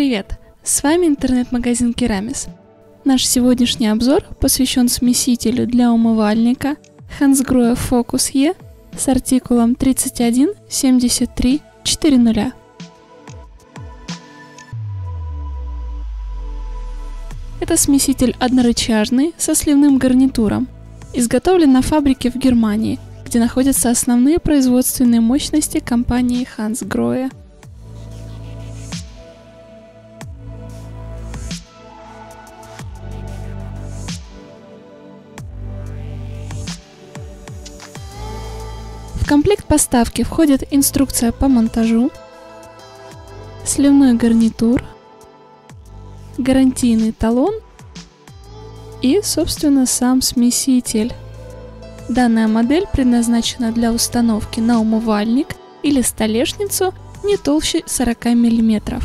Привет! С вами интернет-магазин Keramis. Наш сегодняшний обзор посвящен смесителю для умывальника Hansgrohe Focus E с артикулом 317340. Это смеситель однорычажный со сливным гарнитуром. Изготовлен на фабрике в Германии, где находятся основные производственные мощности компании Hansgrohe. В комплект поставки входит инструкция по монтажу, сливной гарнитур, гарантийный талон и, собственно, сам смеситель. Данная модель предназначена для установки на умывальник или столешницу не толще 40 мм.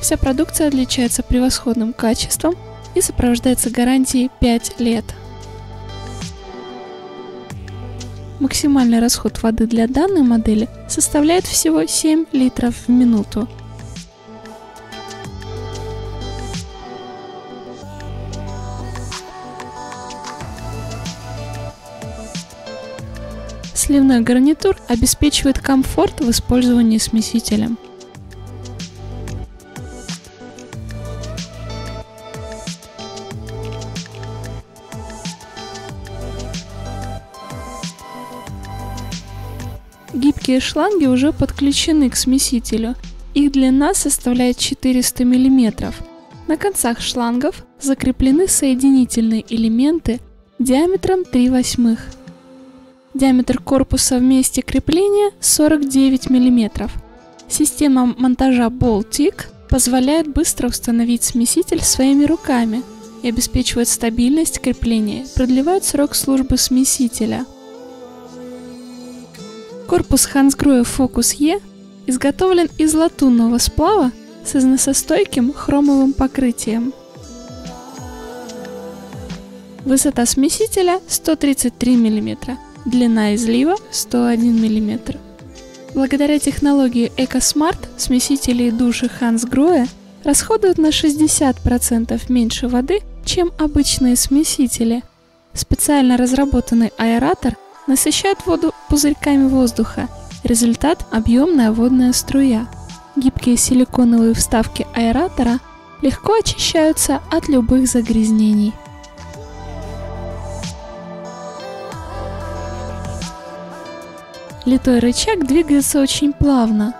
Вся продукция отличается превосходным качеством и сопровождается гарантией 5 лет. Максимальный расход воды для данной модели составляет всего 7 литров в минуту. Сливной гарнитур обеспечивает комфорт в использовании смесителем. Гибкие шланги уже подключены к смесителю. Их длина составляет 400 мм. На концах шлангов закреплены соединительные элементы диаметром 3/8. Диаметр корпуса в месте крепления 49 мм. Система монтажа Boltic позволяет быстро установить смеситель своими руками и обеспечивает стабильность крепления, продлевает срок службы смесителя. Корпус Hansgrohe Focus E изготовлен из латунного сплава с износостойким хромовым покрытием. Высота смесителя 133 мм, длина излива 101 мм. Благодаря технологии EcoSmart смесители и души Hansgrohe расходуют на 60% меньше воды, чем обычные смесители. Специально разработанный аэратор насыщает воду пузырьками воздуха. Результат – объемная водная струя. Гибкие силиконовые вставки аэратора легко очищаются от любых загрязнений. Литой рычаг двигается очень плавно.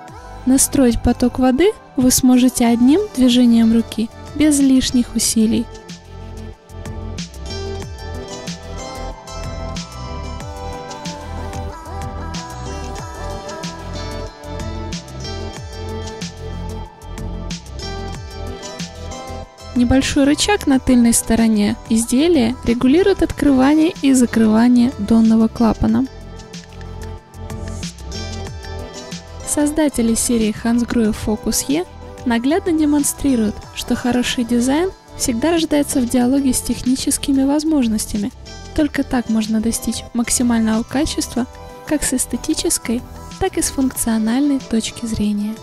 Настроить поток воды вы сможете одним движением руки, без лишних усилий. Небольшой рычаг на тыльной стороне изделия регулирует открывание и закрывание донного клапана. Создатели серии Hansgrohe Focus E наглядно демонстрируют, что хороший дизайн всегда рождается в диалоге с техническими возможностями. Только так можно достичь максимального качества как с эстетической, так и с функциональной точки зрения.